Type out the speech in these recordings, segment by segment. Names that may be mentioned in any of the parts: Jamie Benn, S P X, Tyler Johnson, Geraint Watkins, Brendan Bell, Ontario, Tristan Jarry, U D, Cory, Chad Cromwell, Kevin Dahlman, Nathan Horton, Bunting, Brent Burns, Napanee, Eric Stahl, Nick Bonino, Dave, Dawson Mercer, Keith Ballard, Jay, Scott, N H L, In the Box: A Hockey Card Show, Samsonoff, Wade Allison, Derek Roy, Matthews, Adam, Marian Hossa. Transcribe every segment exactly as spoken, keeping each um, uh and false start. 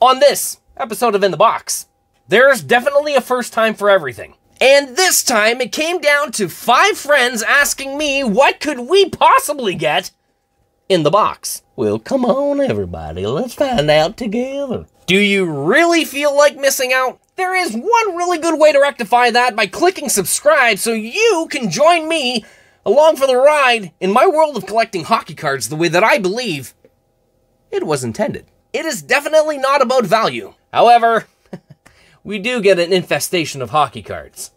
on this episode of In the Box. There's definitely a first time for everything. And this time it came down to five friends asking me what could we possibly get in the box. Well, come on everybody, let's find out together. Do you really feel like missing out? There is one really good way to rectify that by clicking subscribe so you can join me along for the ride in my world of collecting hockey cards the way that I believe it was intended. It is definitely not about value. However, we do get an infestation of hockey cards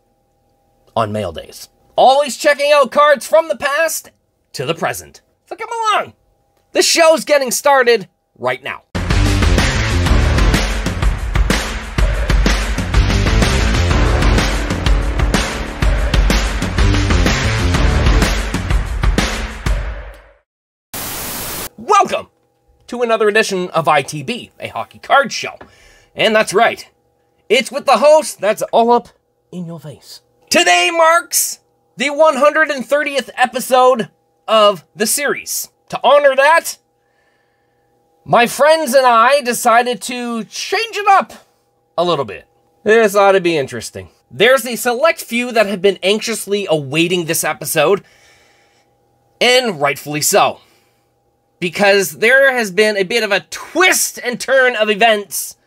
on mail days. Always checking out cards from the past to the present. So come along. This show's getting started right now. Welcome to another edition of I T B, a hockey card show. And that's right, it's with the host that's all up in your face. Today marks the one hundred thirtieth episode of the series. To honor that, my friends and I decided to change it up a little bit. This ought to be interesting. There's a select few that have been anxiously awaiting this episode, and rightfully so, because there has been a bit of a twist and turn of events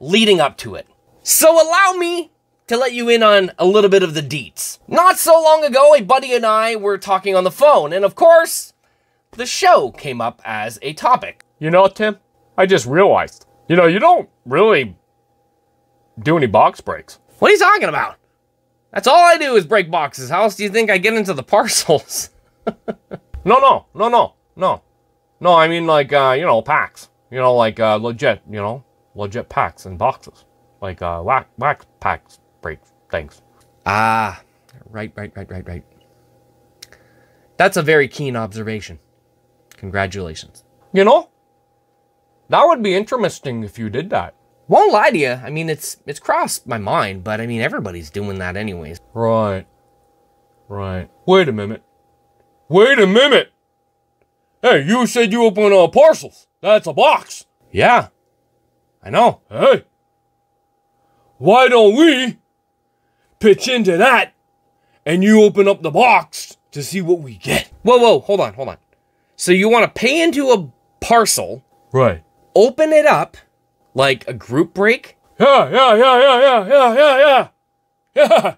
leading up to it. So allow me to let you in on a little bit of the deets. Not so long ago, a buddy and I were talking on the phone, and of course, the show came up as a topic. You know, Tim, I just realized, you know, you don't really do any box breaks. What are you talking about? That's all I do is break boxes. How else do you think I get into the parcels? No, no, no, no, no. No, I mean, like, uh, you know, packs. You know, like, uh, legit, you know, legit packs and boxes. Like, uh, wax, wax packs, break things. Ah, right, right, right, right, right. That's a very keen observation. Congratulations. You know, that would be interesting if you did that. Won't lie to you. I mean, it's it's crossed my mind, but I mean, everybody's doing that anyways. Right, right. Wait a minute. Wait a minute. Hey, you said you open uh, parcels. That's a box. Yeah, I know. Hey, why don't we pitch into that and you open up the box to see what we get? Whoa, whoa, hold on, hold on. So you want to pay into a parcel. Right. Open it up like a group break. Yeah, yeah, yeah, yeah, yeah, yeah, yeah, yeah.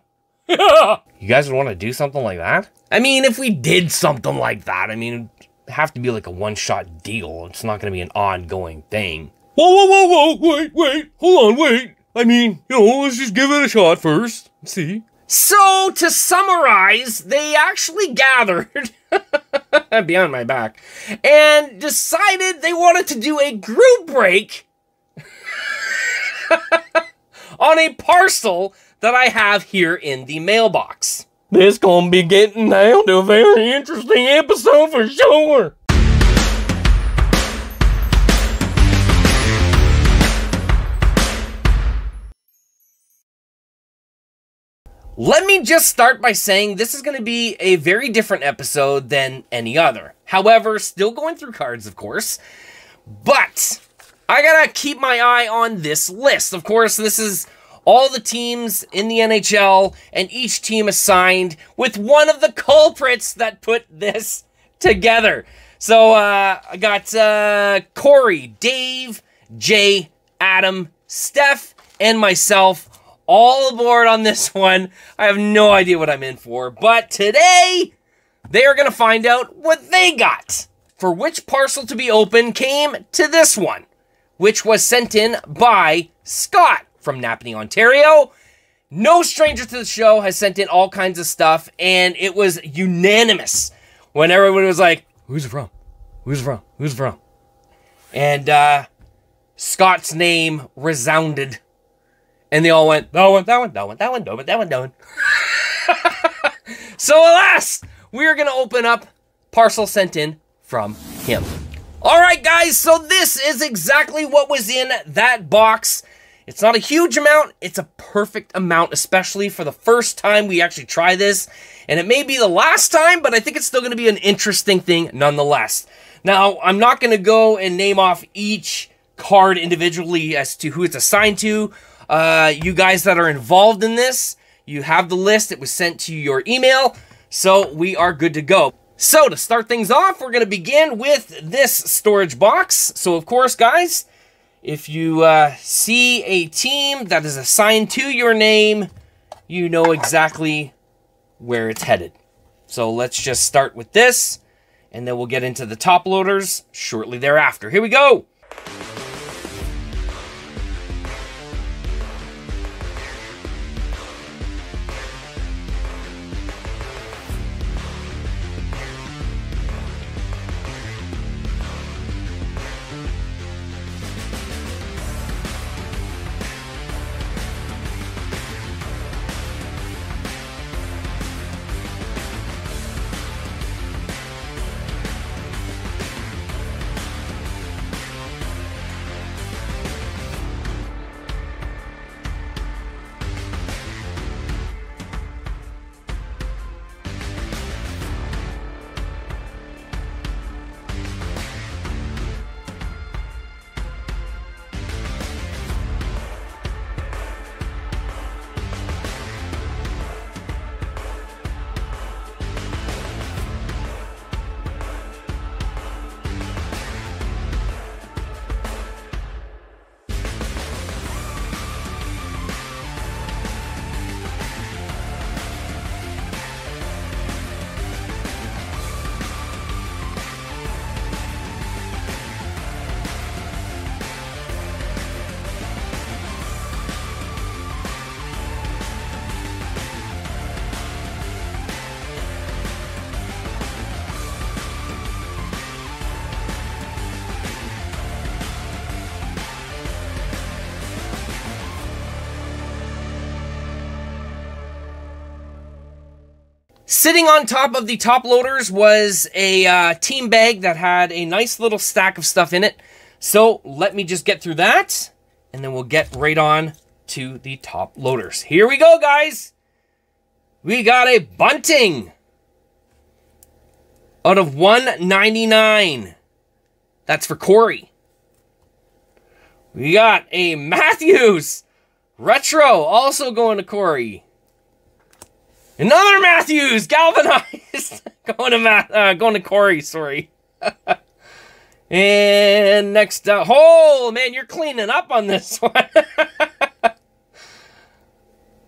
Yeah. You guys would want to do something like that? I mean, if we did something like that, I mean, it'd have to be like a one-shot deal. It's not going to be an ongoing thing. Whoa, whoa, whoa, whoa, wait, wait, hold on, wait. I mean, you know, let's just give it a shot first. Let's see. So, to summarize, they actually gathered behind my back and decided they wanted to do a group break on a parcel that I have here in the mailbox. This gonna be getting down to a very interesting episode for sure. Let me just start by saying this is going to be a very different episode than any other. However, still going through cards, of course. But I got to keep my eye on this list. Of course, this is all the teams in the N H L and each team assigned with one of the culprits that put this together. So uh, I got uh, Cory, Dave, Jay, Adam, Steph, and myself. All aboard on this one. I have no idea what I'm in for, but today they are going to find out what they got. For which parcel to be open came to this one, which was sent in by Scott from Napanee, Ontario. No stranger to the show has sent in all kinds of stuff, and it was unanimous when everyone was like, who's from? Who's from? Who's from? And uh, Scott's name resounded. And they all went, that one, that one, that one, that one, that one, that one, that one. So alas, we are going to open up parcel sent in from him. All right, guys, so this is exactly what was in that box. It's not a huge amount. It's a perfect amount, especially for the first time we actually try this. And it may be the last time, but I think it's still going to be an interesting thing nonetheless. Now, I'm not going to go and name off each card individually as to who it's assigned to. Uh, you guys that are involved in this, you have the list. It was sent to your email, so we are good to go. So to start things off, we're going to begin with this storage box. So of course, guys, if you uh, see a team that is assigned to your name, you know exactly where it's headed. So let's just start with this, and then we'll get into the top loaders shortly thereafter. Here we go. Sitting on top of the top loaders was a uh, team bag that had a nice little stack of stuff in it. So let me just get through that, and then we'll get right on to the top loaders. Here we go, guys. We got a Bunting out of one ninety-nine. That's for Cory. We got a Matthews retro, also going to Cory. Another Matthews, galvanized, going to Matt, uh, going to Cory, sorry. And next, uh, oh man, you're cleaning up on this one.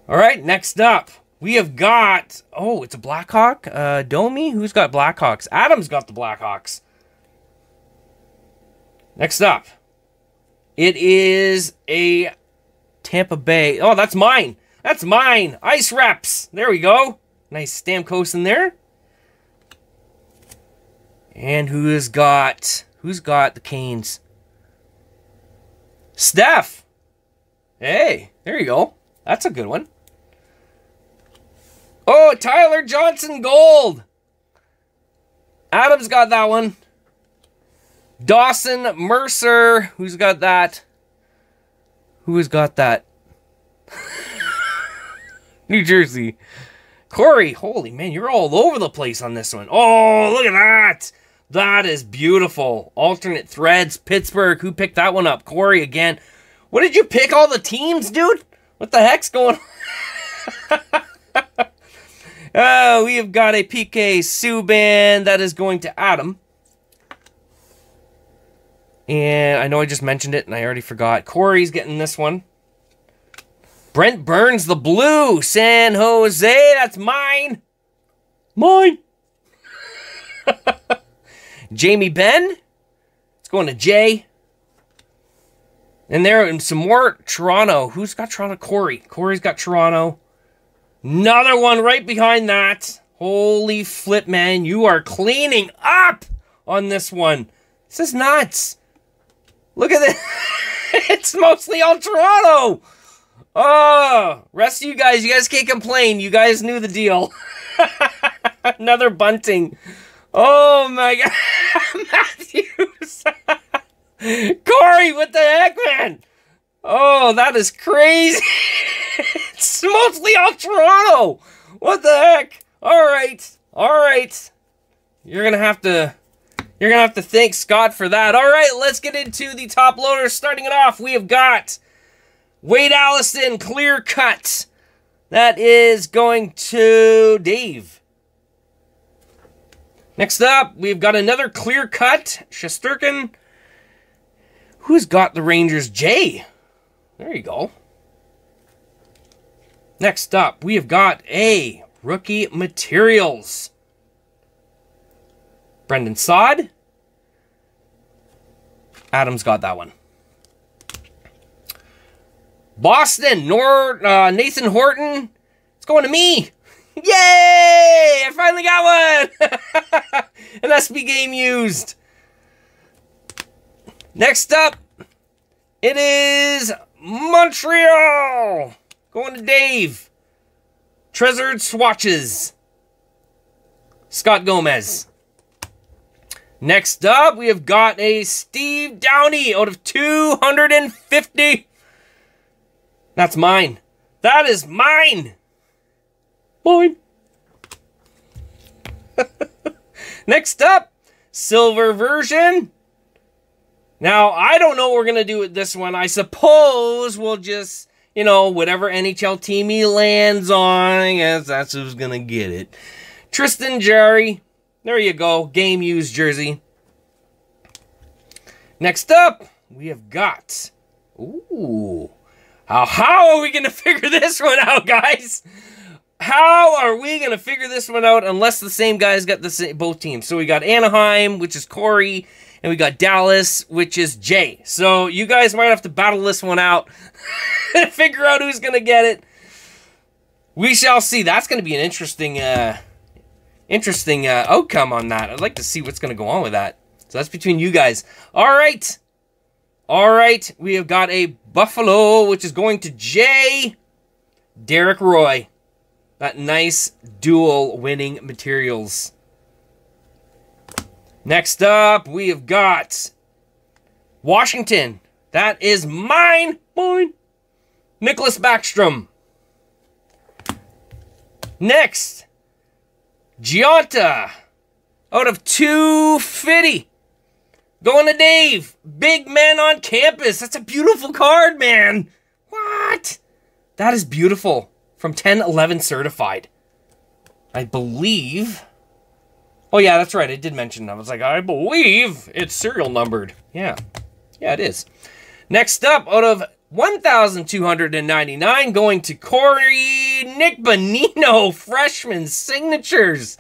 All right, next up, we have got, oh, it's a Blackhawk, uh, Domi. Who's got Blackhawks? Adam's got the Blackhawks. Next up, it is a Tampa Bay. Oh, that's mine. That's mine. Ice wraps. There we go. Nice Stamkos in there. And who's got... Who's got the Canes? Steph. Hey, there you go. That's a good one. Oh, Tyler Johnson gold. Adam's got that one. Dawson Mercer. Who's got that? Who's got that? New Jersey. Cory, holy man, you're all over the place on this one. Oh, look at that. That is beautiful. Alternate threads, Pittsburgh. Who picked that one up? Cory again. What did you pick all the teams, dude? What the heck's going on? Oh, we have got a P K Subban. That is going to Adam. And I know I just mentioned it and I already forgot. Cory's getting this one. Brent Burns, the blue, San Jose, that's mine. Mine. Jamie Benn, it's going to Jay. And there, and some more Toronto. Who's got Toronto? Cory. Cory's got Toronto. Another one right behind that. Holy flip, man. You are cleaning up on this one. This is nuts. Look at this. It's mostly all Toronto. Oh, rest of you guys, you guys can't complain. You guys knew the deal. Another Bunting. Oh, my God. Matthews. Cory, what the heck, man? Oh, that is crazy. It's mostly all Toronto. What the heck? All right. All right. You're going to have to... You're going to have to thank Scott for that. All right, let's get into the top loaders. Starting it off, we have got Wade Allison, clear cut. That is going to Dave. Next up, we've got another clear cut, Shesterkin. Who's got the Rangers? Jay. There you go. Next up, we have got a rookie materials. Brendan Saad. Adam's got that one. Boston, Nor uh, Nathan Horton. It's going to me. Yay! I finally got one! An S B game used. Next up, it is Montreal. Going to Dave. Treasured Swatches. Scott Gomez. Next up, we have got a Steve Downey out of two hundred fifty. That's mine. That is mine. Mine. Next up, silver version. Now, I don't know what we're going to do with this one. I suppose we'll just, you know, whatever N H L team he lands on, I guess that's who's going to get it. Tristan Jarry. There you go. Game used jersey. Next up, we have got... Ooh. How, how are we going to figure this one out, guys? How are we going to figure this one out unless the same guy's got the same, both teams? So we got Anaheim, which is Cory, and we got Dallas, which is Jay. So you guys might have to battle this one out to figure out who's going to get it. We shall see. That's going to be an interesting uh, interesting uh, outcome on that. I'd like to see what's going to go on with that. So that's between you guys. All right. All right. We have got a Buffalo, which is going to Jay. Derek Roy. That nice dual winning materials. Next up, we have got Washington. That is mine. Mine. Nicholas Backstrom. Next, Giotta out of two fifty. Going to Dave. Big men on campus. That's a beautiful card, man. What? That is beautiful. From ten eleven certified. I believe. Oh, yeah, that's right. I did mention that. I was like, I believe it's serial numbered. Yeah. Yeah, it is. Next up, out of one thousand two hundred ninety-nine, going to Cory, Nick Bonino, freshman signatures.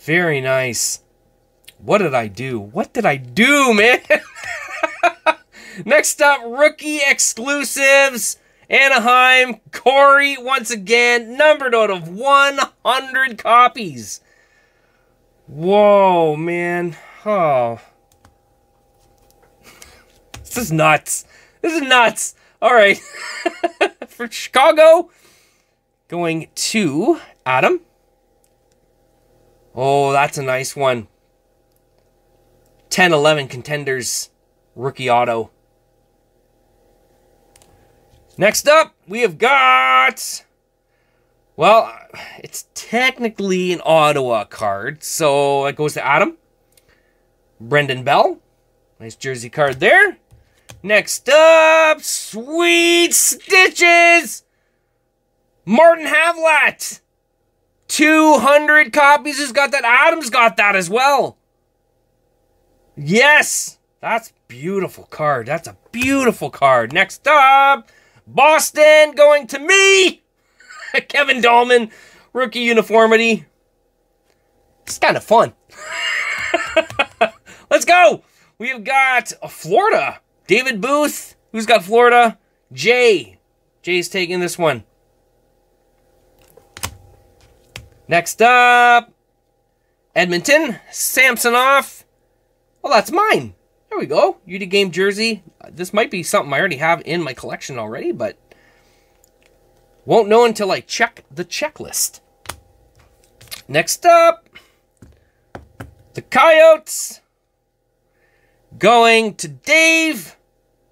Very nice. What did I do? What did I do, man? Next up, rookie exclusives. Anaheim, Cory, once again, numbered out of one hundred copies. Whoa, man. Oh. This is nuts. This is nuts. All right. For Chicago, going to Adam. Oh, that's a nice one. ten eleven contenders, rookie auto. Next up, we have got, well, it's technically an Ottawa card, so it goes to Adam. Brendan Bell. Nice jersey card there. Next up, sweet stitches. Martin Havlat. two hundred copies. Who's got that? Adam's got that as well. Yes. That's a beautiful card. That's a beautiful card. Next up, Boston going to me. Kevin Dahlman, rookie uniformity. It's kind of fun. Let's go. We've got Florida. David Booth. Who's got Florida? Jay. Jay's taking this one. Next up, Edmonton. Samsonoff. Well, that's mine. There we go. U D game jersey. This might be something I already have in my collection already, but won't know until I check the checklist. Next up, the Coyotes. Going to Dave.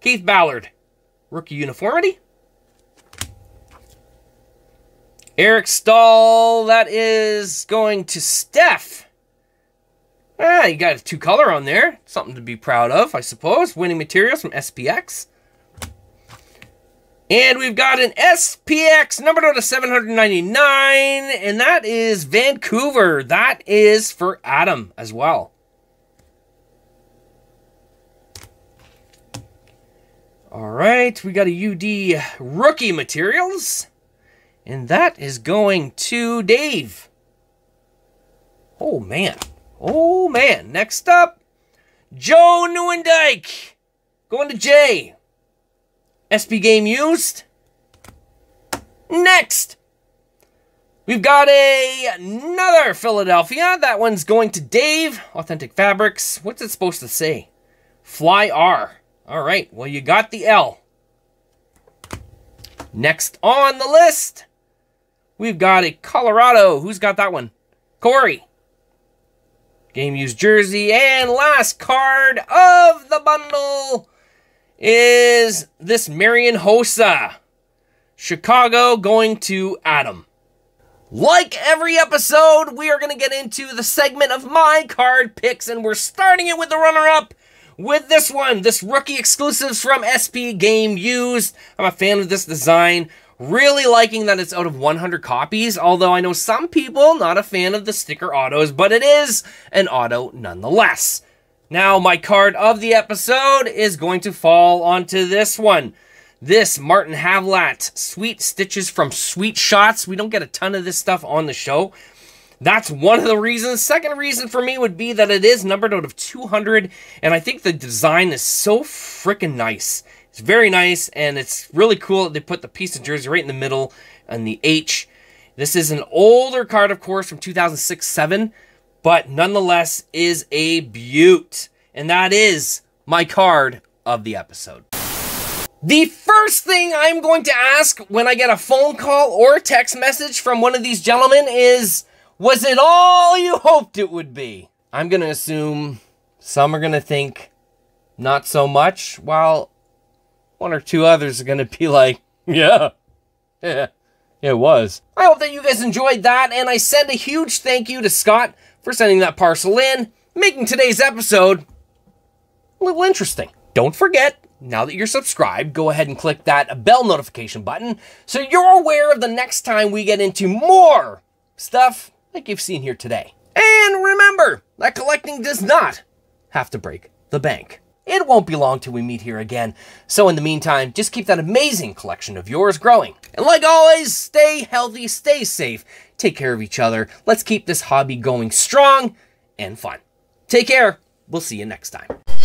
Keith Ballard. Rookie uniformity. Eric Stahl. That is going to Steph. Ah, you got his two color on there. Something to be proud of, I suppose. Winning materials from S P X. And we've got an S P X numbered out of seven hundred ninety-nine, and that is Vancouver. That is for Adam as well. All right, we got a U D rookie materials, and that is going to Dave. Oh, man. Oh, man. Next up, Joe Neuendijk going to Jay. S P game used. Next, we've got a, another Philadelphia. That one's going to Dave. Authentic Fabrics. What's it supposed to say? Fly R. All right. Well, you got the L. Next on the list, we've got a Colorado. Who's got that one? Cory. Game used jersey. And last card of the bundle is this Marian Hossa. Chicago going to Adam. Like every episode, we are going to get into the segment of my card picks, and we're starting it with the runner-up with this one, this rookie exclusives from S P Game Used. I'm a fan of this design, really liking that it's out of one hundred copies, although I know some people not a fan of the sticker autos, but it is an auto nonetheless. Now, my card of the episode is going to fall onto this one. This Martin Havlat, Sweet Stitches from Sweet Shots. We don't get a ton of this stuff on the show. That's one of the reasons. Second reason for me would be that it is numbered out of two hundred, and I think the design is so freaking nice. It's very nice, and it's really cool that they put the piece of jersey right in the middle and the H. This is an older card, of course, from two thousand six, seven. But nonetheless is a beaut. And that is my card of the episode. The first thing I'm going to ask when I get a phone call or a text message from one of these gentlemen is, was it all you hoped it would be? I'm going to assume some are going to think not so much, while one or two others are going to be like, yeah, yeah, it was. I hope that you guys enjoyed that, and I send a huge thank you to Scott for sending that parcel in, making today's episode a little interesting. Don't forget, now that you're subscribed, go ahead and click that bell notification button so you're aware of the next time we get into more stuff like you've seen here today. And remember that collecting does not have to break the bank. It won't be long till we meet here again. So in the meantime, just keep that amazing collection of yours growing. And like always, stay healthy, stay safe, take care of each other. Let's keep this hobby going strong and fun. Take care. We'll see you next time.